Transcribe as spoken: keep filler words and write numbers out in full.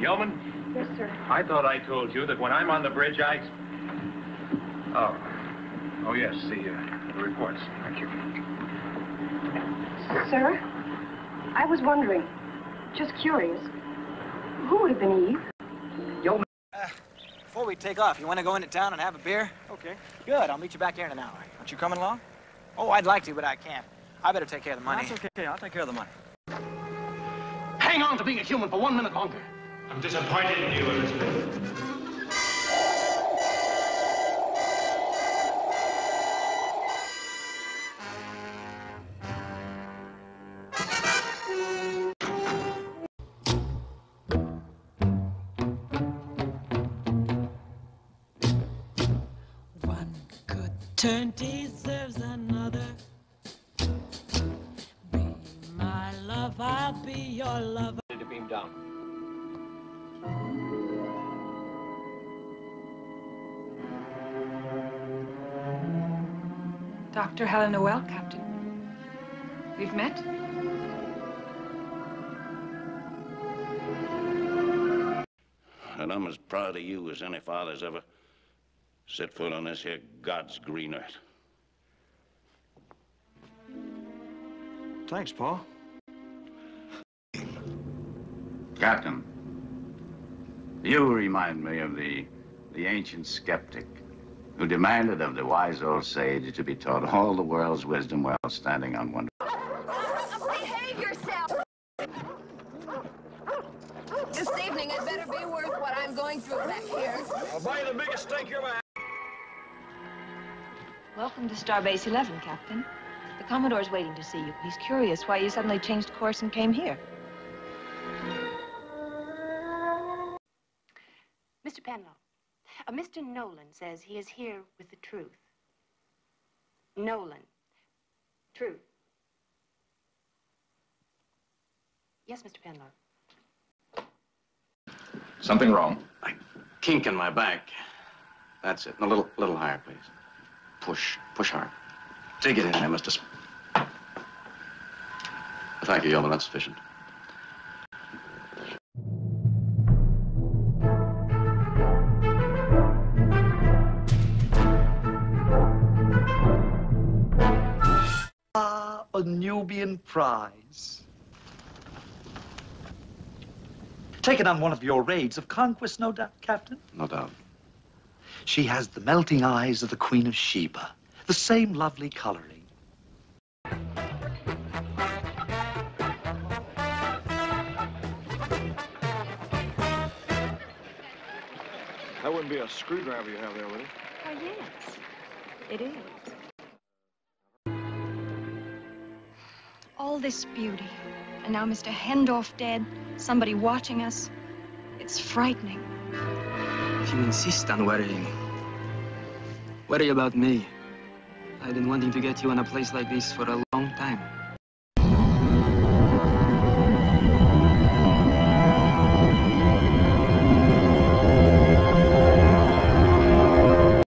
Yeoman? Yes, sir. I thought I told you that when I'm on the bridge, I... Oh. Oh, yes, the, uh, the reports. Thank you. Sir? I was wondering. Just curious. Who would have been Eve? Yeoman? Uh, before we take off, you want to go into town and have a beer? Okay. Good. I'll meet you back here in an hour. Aren't you coming along? Oh, I'd like to, but I can't. I better take care of the money. That's okay. I'll take care of the money. Hang on to being a human for one minute longer. I'm disappointed in you, Elizabeth. One good turn deserves another. I'll be your lover. To beam down. Doctor Helen Noel, Captain. We've met. And I'm as proud of you as any father's ever set foot on this here God's green earth. Thanks, Paul. Captain, you remind me of the, the ancient skeptic who demanded of the wise old sage to be taught all the world's wisdom while standing on one. Behave yourself! This evening had better be worth what I'm going through back here. I'll buy you the biggest steak you ever had. Welcome to Starbase eleven, Captain. The Commodore's waiting to see you. He's curious why you suddenly changed course and came here. Mister Penlow, uh, Mister Nolan says he is here with the truth. Nolan. Truth. Yes, Mister Penlow. Something wrong? A kink in my back. That's it. A little, little higher, please. Push. Push hard. Dig it in there, Mister Sp Thank you, Yeoman. That's sufficient. A Nubian prize. Taken on one of your raids of conquest, no doubt, Captain? No doubt. She has the melting eyes of the Queen of Sheba, the same lovely coloring. That wouldn't be a screwdriver you have there, would it? Oh, yes. It is. All this beauty, and now Mister Hendorf dead, somebody watching us. It's frightening. If you insist on worrying, worry about me. I've been wanting to get you in a place like this for a long time.